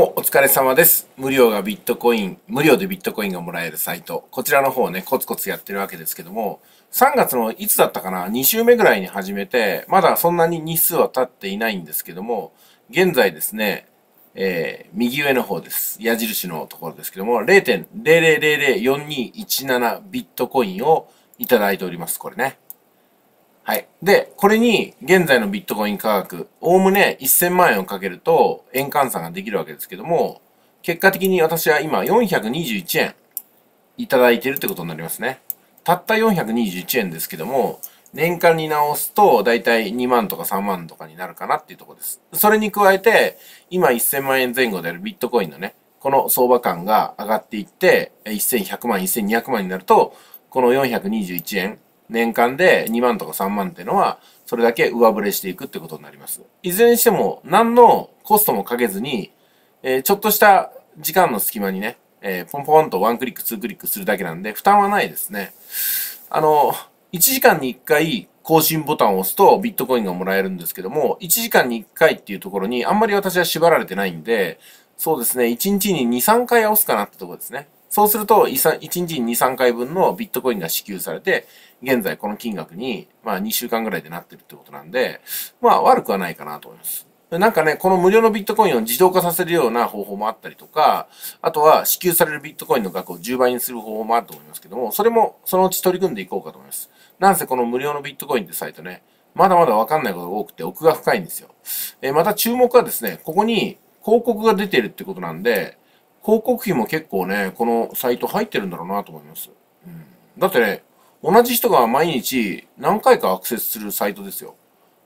お疲れ様です。無料でビットコインがもらえるサイト。こちらの方をね、コツコツやってるわけですけども、3月のいつだったかな、2週目ぐらいに始めて、まだそんなに日数は経っていないんですけども、現在ですね、右上の方です。矢印のところですけども、0.00004217 ビットコインをいただいております。これね。はい。で、これに現在のビットコイン価格、おおむね1000万円をかけると円換算ができるわけですけども、結果的に私は今421円いただいているってことになりますね。たった421円ですけども、年間に直すとだいたい2万とか3万とかになるかなっていうところです。それに加えて、今1000万円前後であるビットコインのね、この相場感が上がっていって、1100万、1200万になると、この421円、年間で2万とか3万っていうのは、それだけ上振れしていくってことになります。いずれにしても、何のコストもかけずに、ちょっとした時間の隙間にね、ポンポンとワンクリック、ツークリックするだけなんで、負担はないですね。1時間に1回更新ボタンを押すとビットコインがもらえるんですけども、1時間に1回っていうところにあんまり私は縛られてないんで、そうですね、1日に2、3回押すかなってところですね。そうすると、1日に2、3回分のビットコインが支給されて、現在この金額に、2週間ぐらいでなってるってことなんで、悪くはないかなと思います。なんかね、この無料のビットコインを自動化させるような方法もあったりとか、あとは支給されるビットコインの額を10倍にする方法もあると思いますけども、それもそのうち取り組んでいこうかと思います。なんせこの無料のビットコインってサイトね、まだまだわかんないことが多くて奥が深いんですよ。また注目はですね、ここに広告が出てるってことなんで、広告費も結構ね、このサイト入ってるんだろうなと思います。だってね、同じ人が毎日何回かアクセスするサイトですよ。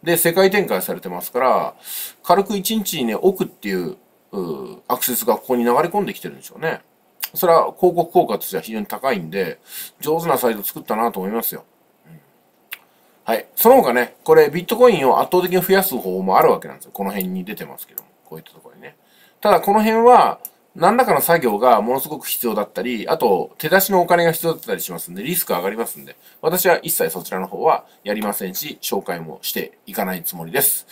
で、世界展開されてますから、軽く1日にね、億っていう、アクセスがここに流れ込んできてるんでしょうね。それは広告効果としては非常に高いんで、上手なサイト作ったなと思いますよ。はい。その他ね、これビットコインを圧倒的に増やす方法もあるわけなんですよ。この辺に出てますけども。こういったところにね。ただこの辺は、何らかの作業がものすごく必要だったり、あと手出しのお金が必要だったりしますんで、リスク上がりますんで、私は一切そちらの方はやりませんし、紹介もしていかないつもりです。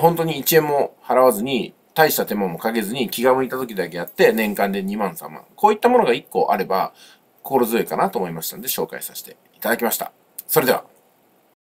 本当に1円も払わずに、大した手間もかけずに気が向いた時だけやって、年間で2万3万。こういったものが1個あれば、心強いかなと思いましたんで、紹介させていただきました。それでは。